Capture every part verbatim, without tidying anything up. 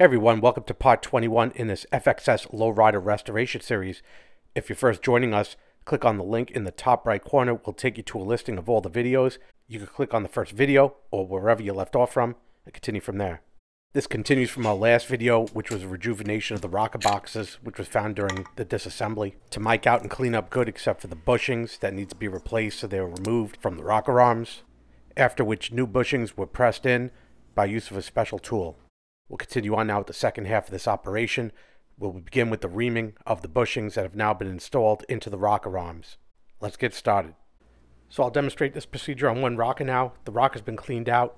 Hey everyone, welcome to part twenty-one in this F X S Lowrider Restoration Series. If you're first joining us, click on the link in the top right corner. We'll take you to a listing of all the videos. You can click on the first video or wherever you left off from and continue from there. This continues from our last video, which was a rejuvenation of the rocker boxes, which was found during the disassembly. To mic out and clean up good except for the bushings that need to be replaced so they were removed from the rocker arms, after which new bushings were pressed in by use of a special tool. We'll continue on now with the second half of this operation. We'll begin with the reaming of the bushings that have now been installed into the rocker arms. Let's get started. So I'll demonstrate this procedure on one rocker now. The rocker's been cleaned out.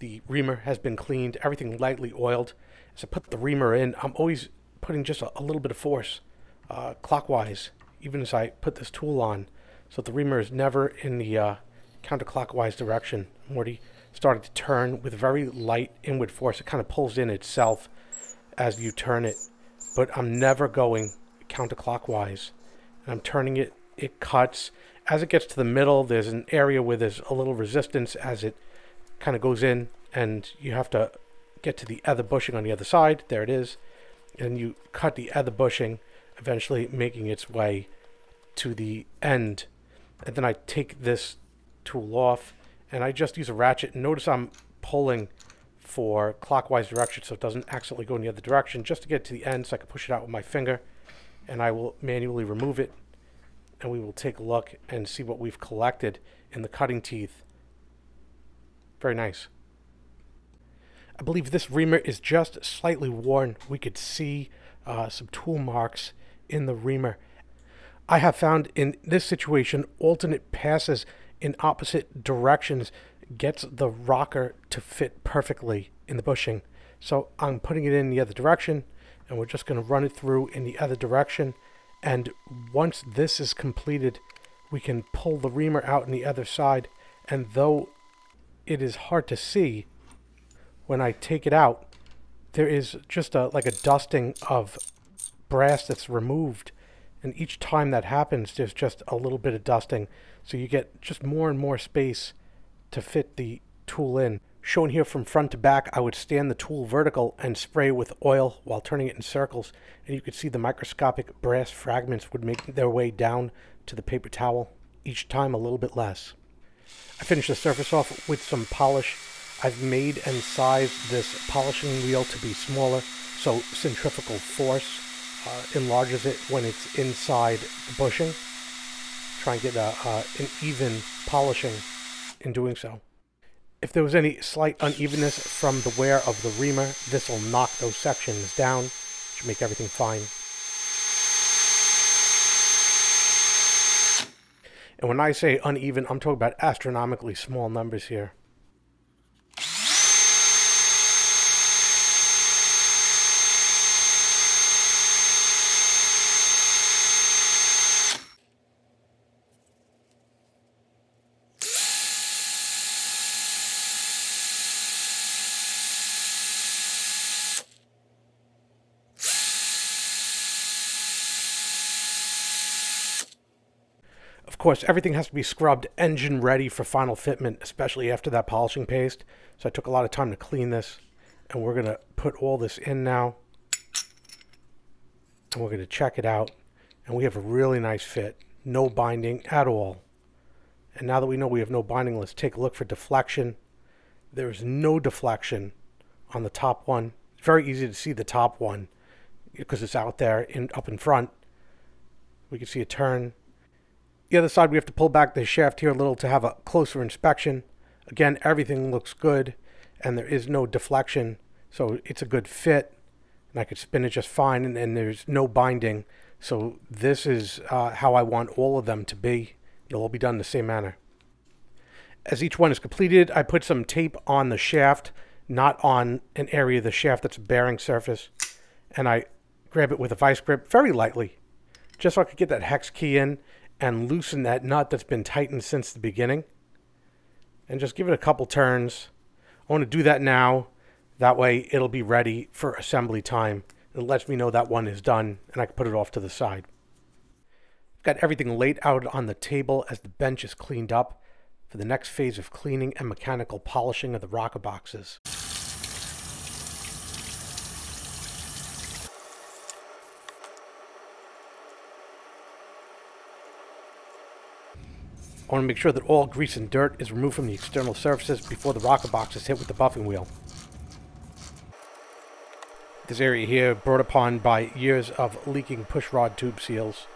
The reamer has been cleaned. Everything lightly oiled. As I put the reamer in, I'm always putting just a, a little bit of force uh, clockwise, even as I put this tool on. So the reamer is never in the uh, counterclockwise direction. I'm already starting to turn with very light inward force. It kind of pulls in itself as you turn it, but I'm never going counterclockwise. And I'm turning it, it cuts. As it gets to the middle, there's an area where there's a little resistance as it kind of goes in, and you have to get to the other bushing on the other side. There it is. And you cut the other bushing, eventually making its way to the end. And then I take this tool off, and I just use a ratchet. Notice I'm pulling for clockwise direction so it doesn't accidentally go in the other direction, just to get to the end so I can push it out with my finger. And I will manually remove it, and we will take a look and see what we've collected in the cutting teeth. Very nice. I believe this reamer is just slightly worn. We could see uh, some tool marks in the reamer. I have found in this situation alternate passes in opposite directions gets the rocker to fit perfectly in the bushing. So I'm putting it in the other direction, and we're just going to run it through in the other direction. And once this is completed, we can pull the reamer out on the other side. And though it is hard to see, when I take it out, there is just a, like a dusting of brass that's removed. And each time that happens, there's just a little bit of dusting. So you get just more and more space to fit the tool in. Shown here from front to back, I would stand the tool vertical and spray with oil while turning it in circles. And you could see the microscopic brass fragments would make their way down to the paper towel, each time a little bit less. I finished the surface off with some polish. I've made and sized this polishing wheel to be smaller, so centrifugal force Uh, enlarges it when it's inside the bushing. Try and get a, uh, an even polishing in doing so. If there was any slight unevenness from the wear of the reamer, this will knock those sections down, which will make everything fine. And when I say uneven, I'm talking about astronomically small numbers here. Of course, everything has to be scrubbed engine ready for final fitment, especially after that polishing paste. So I took a lot of time to clean this, and we're going to put all this in now, and we're going to check it out, and we have a really nice fit. No binding at all. And now that we know we have no binding, let's take a look for deflection. There's no deflection on the top one. It's very easy to see the top one because it's out there in up in front. We can see a turn. The other side, we have to pull back the shaft here a little to have a closer inspection. Again, everything looks good, and there is no deflection, so it's a good fit, and I could spin it just fine, and, and there's no binding. So this is uh, how I want all of them to be. It'll all be done in the same manner. As each one is completed, I put some tape on the shaft, not on an area of the shaft that's a bearing surface, and I grab it with a vice grip very lightly, just so I could get that hex key in and loosen that nut that's been tightened since the beginning, and just give it a couple turns. I want to do that now. That way it'll be ready for assembly time. It lets me know that one is done, and I can put it off to the side. Got everything laid out on the table as the bench is cleaned up for the next phase of cleaning and mechanical polishing of the rocker boxes. I want to make sure that all grease and dirt is removed from the external surfaces before the rocker box is hit with the buffing wheel. This area here brought upon by years of leaking pushrod tube seals.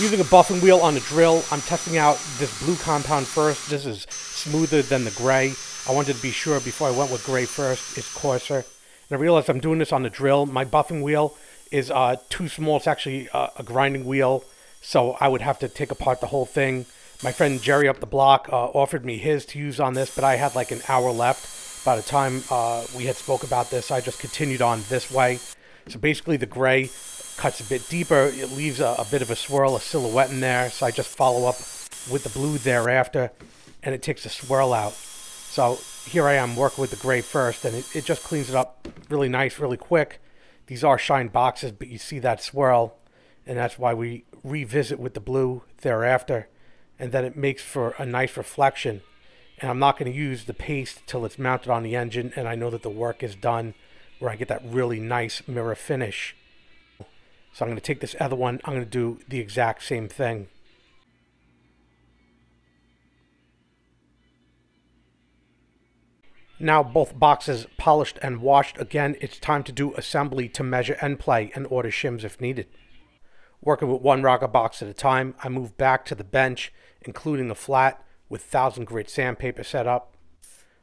Using a buffing wheel on a drill, I'm testing out this blue compound first. This is smoother than the gray. I wanted to be sure before I went with gray first. It's coarser. And I realized I'm doing this on the drill. My buffing wheel is uh, too small. It's actually uh, a grinding wheel, so I would have to take apart the whole thing. My friend Jerry up the block uh, offered me his to use on this, but I had like an hour left. By the time uh, we had spoke about this, I just continued on this way. So basically the gray cuts a bit deeper, it leaves a, a bit of a swirl, a silhouette in there, so I just follow up with the blue thereafter, and it takes a swirl out. So here I am working with the gray first, and it, it just cleans it up really nice, really quick. These are shined boxes, but you see that swirl, and that's why we revisit with the blue thereafter, and then it makes for a nice reflection. And I'm not going to use the paste till it's mounted on the engine, and I know that the work is done, where I get that really nice mirror finish. So I'm going to take this other one, I'm going to do the exact same thing. Now both boxes polished and washed, again it's time to do assembly to measure and play and order shims if needed. Working with one rocker box at a time, I move back to the bench, including the flat, with thousand grit sandpaper set up.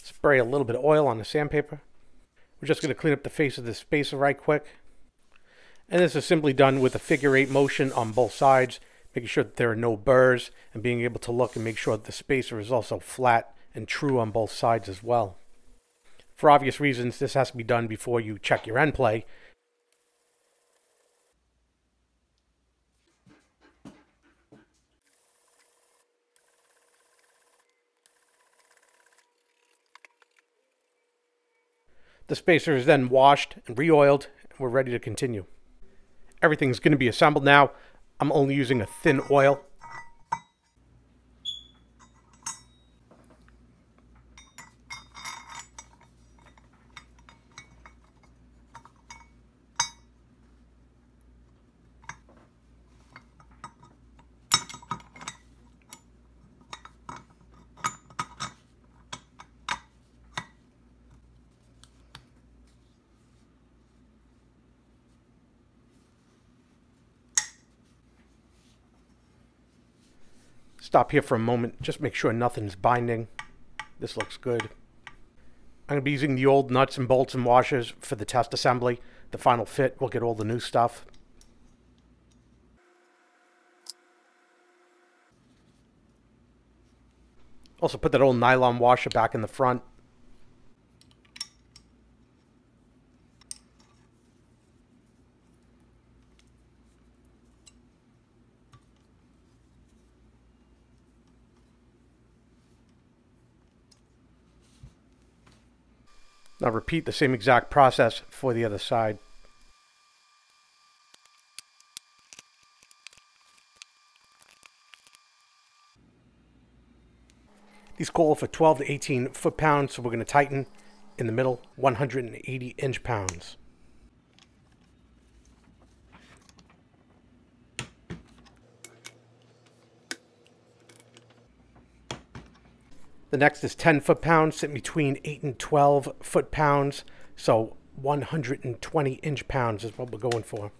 Spray a little bit of oil on the sandpaper. We're just going to clean up the face of this spacer right quick. And this is simply done with a figure eight motion on both sides, making sure that there are no burrs and being able to look and make sure that the spacer is also flat and true on both sides as well. For obvious reasons, this has to be done before you check your end play. The spacer is then washed and re-oiled, and we're ready to continue. Everything's going to be assembled now. I'm only using a thin oil. Stop here for a moment, just make sure nothing's binding. This looks good. I'm going to be using the old nuts and bolts and washers for the test assembly. The final fit will get all the new stuff. Also put that old nylon washer back in the front. Now repeat the same exact process for the other side. These call for twelve to eighteen foot-pounds, so we're going to tighten in the middle one hundred eighty inch-pounds. The next is ten foot-pounds, sitting between eight and twelve foot-pounds, so one hundred twenty inch-pounds is what we're going for.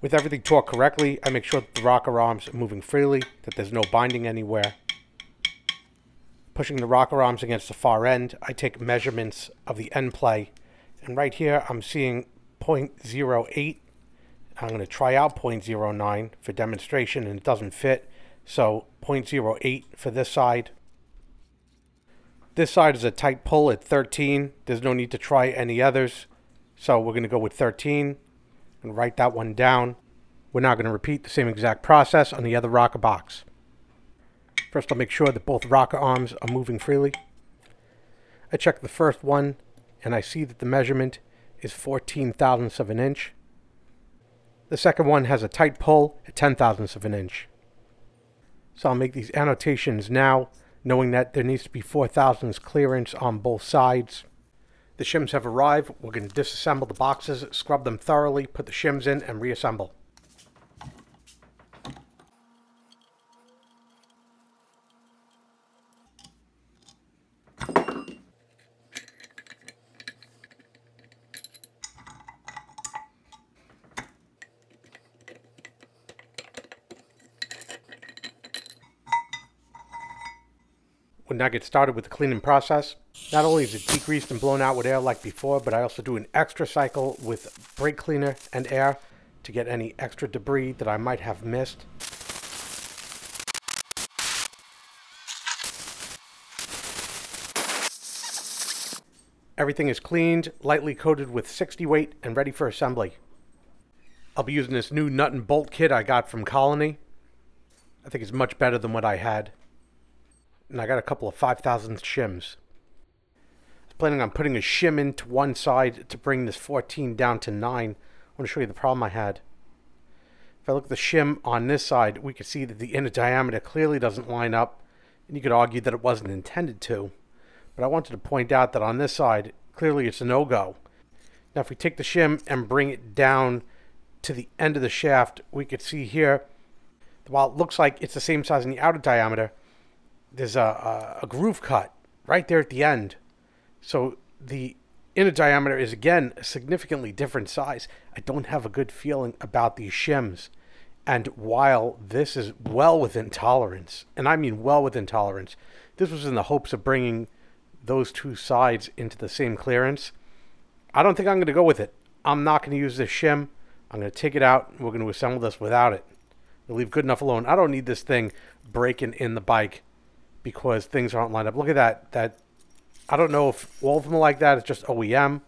With everything torqued correctly, I make sure that the rocker arms are moving freely, that there's no binding anywhere. Pushing the rocker arms against the far end, I take measurements of the end play, and right here I'm seeing zero point zero eight. I'm going to try out zero point zero nine for demonstration, and it doesn't fit, so zero point zero eight for this side. This side is a tight pull at thirteen. There's no need to try any others, so we're going to go with thirteen and write that one down. We're now going to repeat the same exact process on the other rocker box. First, I'll make sure that both rocker arms are moving freely. I check the first one, and I see that the measurement is fourteen thousandths of an inch. The second one has a tight pull at ten thousandths of an inch. So I'll make these annotations now, knowing that there needs to be four thousandths clearance on both sides. The shims have arrived. We're going to disassemble the boxes, scrub them thoroughly, put the shims in, and reassemble. When I get started with the cleaning process, not only is it degreased and blown out with air like before, but I also do an extra cycle with brake cleaner and air to get any extra debris that I might have missed. Everything is cleaned, lightly coated with sixty weight, and ready for assembly. I'll be using this new nut and bolt kit I got from Colony. I think it's much better than what I had. And I got a couple of five thousandth shims. I was planning on putting a shim into one side to bring this fourteen down to nine. I want to show you the problem I had. If I look at the shim on this side, we could see that the inner diameter clearly doesn't line up, and you could argue that it wasn't intended to. But I wanted to point out that on this side, clearly it's a no-go. Now if we take the shim and bring it down to the end of the shaft, we could see here, while it looks like it's the same size in the outer diameter, there's a, a, a groove cut right there at the end. So the inner diameter is, again, a significantly different size. I don't have a good feeling about these shims. And while this is well within tolerance, and I mean well within tolerance, this was in the hopes of bringing those two sides into the same clearance. I don't think I'm going to go with it. I'm not going to use this shim. I'm going to take it out, and we're going to assemble this without it. We'll leave good enough alone. I don't need this thing breaking in the bike because things aren't lined up. Look at that. That I don't know if all of them are like that. It's just O E M.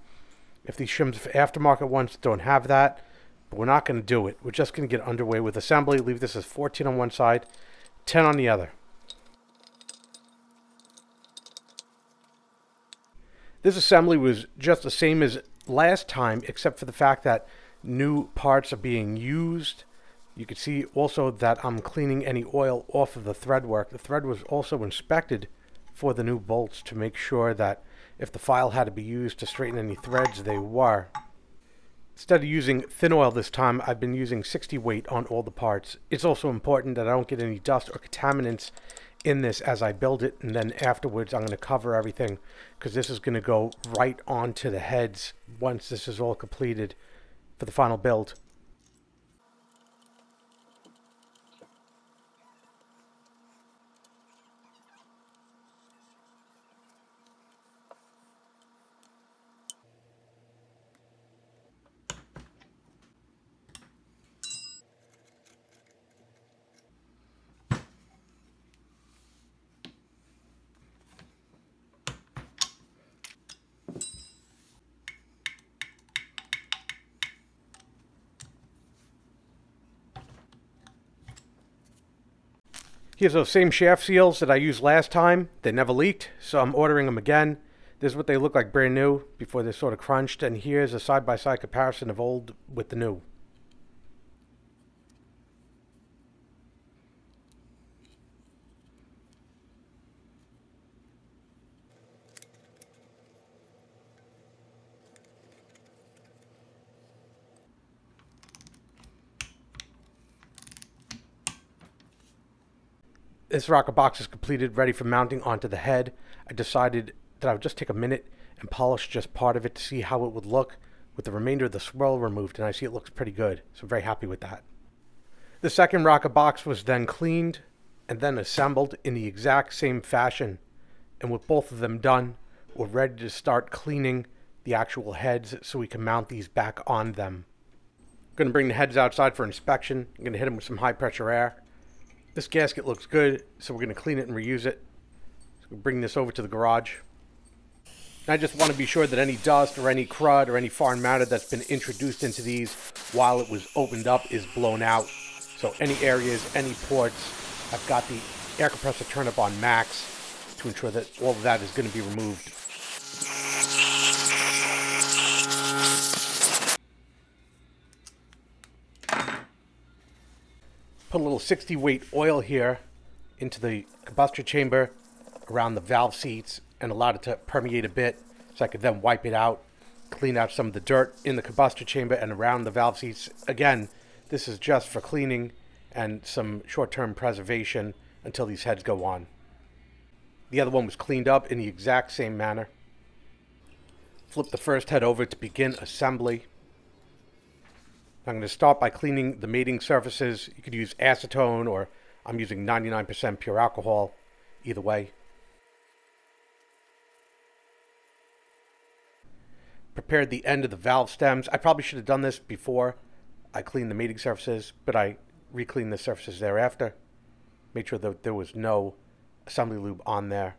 If these shims for aftermarket ones don't have that, but we're not going to do it. We're just going to get underway with assembly. Leave this as fourteen on one side, ten on the other. This assembly was just the same as last time, except for the fact that new parts are being used. You can see also that I'm cleaning any oil off of the thread work. The thread was also inspected for the new bolts to make sure that if the file had to be used to straighten any threads, they were. Instead of using thin oil this time, I've been using sixty weight on all the parts. It's also important that I don't get any dust or contaminants in this as I build it, and then afterwards I'm going to cover everything because this is going to go right onto the heads once this is all completed for the final build. Here's those same shaft seals that I used last time. They never leaked, so I'm ordering them again. This is what they look like brand new before they're sort of crunched, and here's a side-by-side comparison of old with the new. This rocker box is completed, ready for mounting onto the head. I decided that I would just take a minute and polish just part of it to see how it would look with the remainder of the swirl removed, and I see it looks pretty good, so I'm very happy with that. The second rocker box was then cleaned and then assembled in the exact same fashion, and with both of them done, we're ready to start cleaning the actual heads so we can mount these back on them. I'm going to bring the heads outside for inspection. I'm going to hit them with some high pressure air. This gasket looks good, so we're going to clean it and reuse it. So we'll bring this over to the garage. And I just want to be sure that any dust or any crud or any foreign matter that's been introduced into these while it was opened up is blown out. So any areas, any ports, I've got the air compressor turned up on max to ensure that all of that is going to be removed. Put a little sixty weight oil here into the combustor chamber around the valve seats and allowed it to permeate a bit, so I could then wipe it out, clean out some of the dirt in the combustor chamber and around the valve seats. Again, this is just for cleaning and some short-term preservation until these heads go on. The other one was cleaned up in the exact same manner. Flip the first head over to begin assembly. I'm going to start by cleaning the mating surfaces. You could use acetone, or I'm using ninety-nine percent pure alcohol, either way. Prepared the end of the valve stems. I probably should have done this before I cleaned the mating surfaces, but I re-cleaned the surfaces thereafter. Made sure that there was no assembly lube on there.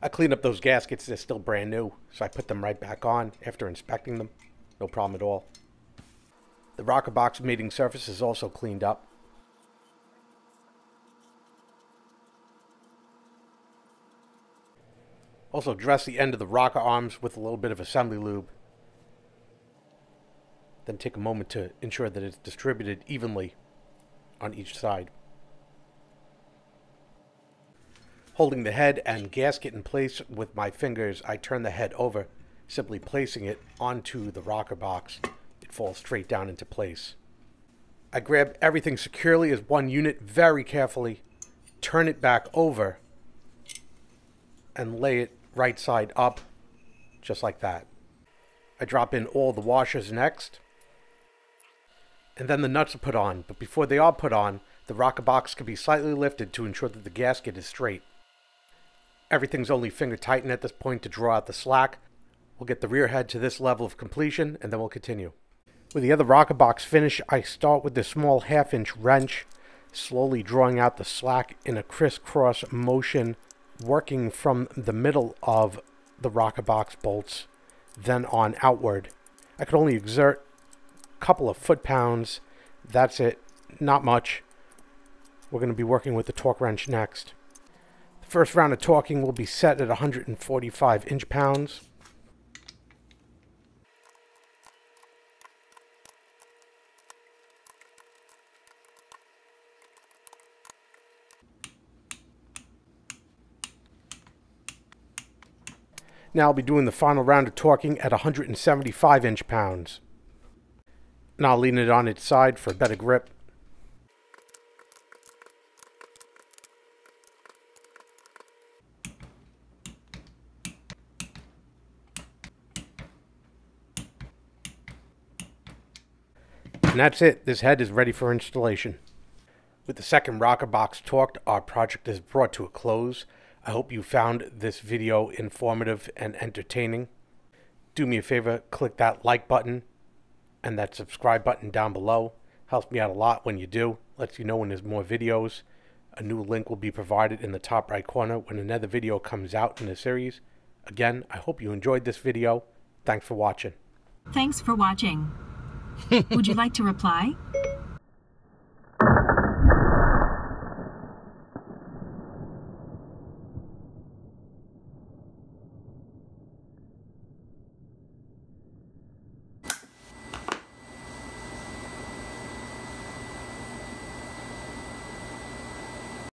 I cleaned up those gaskets. They're still brand new, so I put them right back on after inspecting them. No problem at all. The rocker box mating surface is also cleaned up. Also dress the end of the rocker arms with a little bit of assembly lube. Then take a moment to ensure that it's distributed evenly on each side. Holding the head and gasket in place with my fingers, I turn the head over, simply placing it onto the rocker box. It falls straight down into place. I grab everything securely as one unit very carefully, turn it back over, and lay it right side up, just like that. I drop in all the washers next, and then the nuts are put on, but before they are put on, the rocker box can be slightly lifted to ensure that the gasket is straight. Everything's only finger tightened at this point to draw out the slack. We'll get the rear head to this level of completion, and then we'll continue. With the other rocker box finished, I start with the small half-inch wrench, slowly drawing out the slack in a crisscross motion, working from the middle of the rocker box bolts, then on outward. I could only exert a couple of foot-pounds. That's it. Not much. We're going to be working with the torque wrench next. The first round of torquing will be set at one hundred forty-five inch-pounds. Now I'll be doing the final round of torquing at one hundred seventy-five inch-pounds. And I'll lean it on its side for better grip. And that's it. This head is ready for installation. With the second rocker box torqued, our project is brought to a close. I hope you found this video informative and entertaining. Do me a favor, click that like button and that subscribe button down below. Helps me out a lot when you do. Lets you know when there's more videos. A new link will be provided in the top right corner when another video comes out in the series. Again, I hope you enjoyed this video. Thanks for watching. Thanks for watching. Would you like to reply?